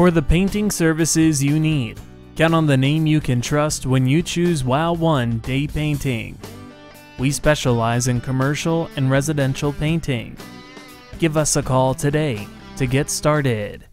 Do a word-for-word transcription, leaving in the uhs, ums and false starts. for the painting services you need. Count on the name you can trust when you choose Wow one Day Painting. We specialize in commercial and residential painting. Give us a call today to get started.